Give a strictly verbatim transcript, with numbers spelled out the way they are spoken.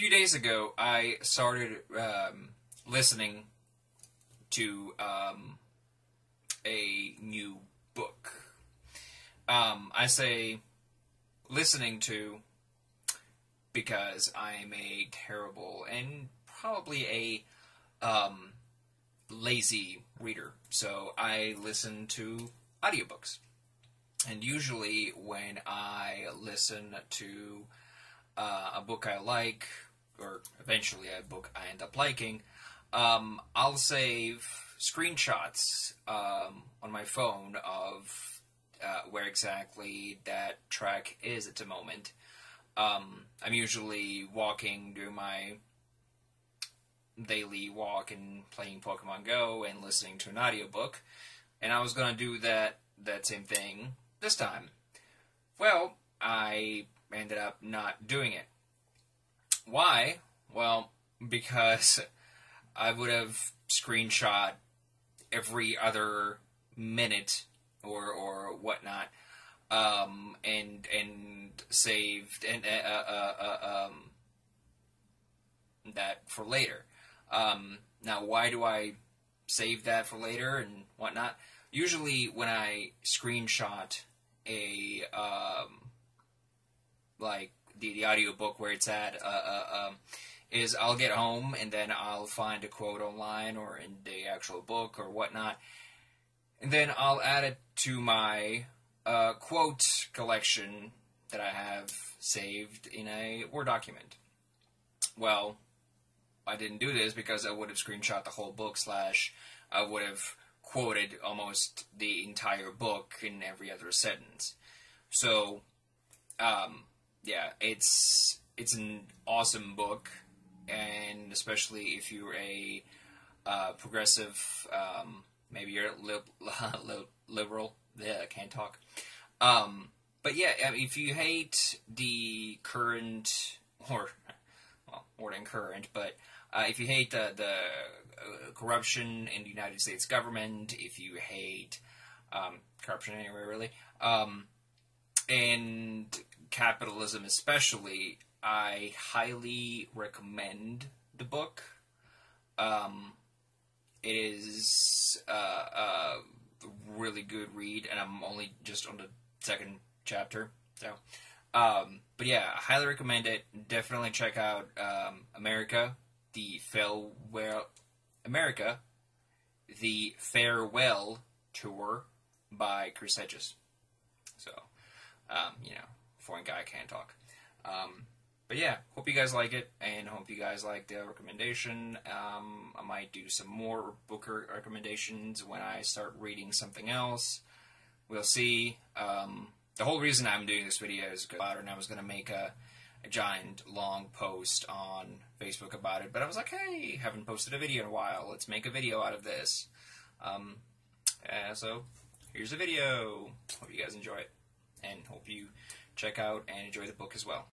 few days ago, I started um, listening to um, a new book. Um, I say listening to because I'm a terrible and probably a um, lazy reader. So I listen to audiobooks. And usually when I listen to uh, a book I like, or eventually a book I end up liking, um, I'll save screenshots um, on my phone of uh, where exactly that track is at the moment. Um, I'm usually walking, doing my daily walk and playing Pokemon Go and listening to an audiobook. And I was going to do that that same thing this time. Well, I ended up not doing it. Why? Well, because I would have screenshot every other minute or or whatnot, um, and and saved and uh, uh, uh, um, that for later. Um, now, why do I save that for later and whatnot? Usually when I screenshot a, um, like, the, the audiobook where it's at, uh, uh, um, is I'll get home and then I'll find a quote online or in the actual book or whatnot, and then I'll add it to my uh, quote collection that I have saved in a Word document. Well, I didn't do this because I would have screenshot the whole book, slash I would have quoted almost the entire book in every other sentence. So, um, yeah, it's it's an awesome book, and especially if you're a uh, progressive, um, maybe you're lib li liberal. Yeah, I can't talk. Um, but yeah, I mean, if you hate the current, or well, more than current, but uh, if you hate the the corruption in the United States government, if you hate um, corruption anywhere really, um, and capitalism especially, I highly recommend the book. Um, it is uh, a really good read, and I'm only just on the second chapter, so um, but yeah, I highly recommend it. Definitely check out um, America, the farewell America, the Farewell Tour by Chris Hedges. So, um, you know, foreign guy can't talk. Um, but yeah, hope you guys like it, and hope you guys like the recommendation. Um, I might do some more book recommendations when I start reading something else. We'll see. Um, the whole reason I'm doing this video is because I was going to make a, a giant long post on Facebook about it, but I was like, hey, haven't posted a video in a while, let's make a video out of this. Um, uh, so, here's the video. Hope you guys enjoy it, and hope you check out and enjoy the book as well.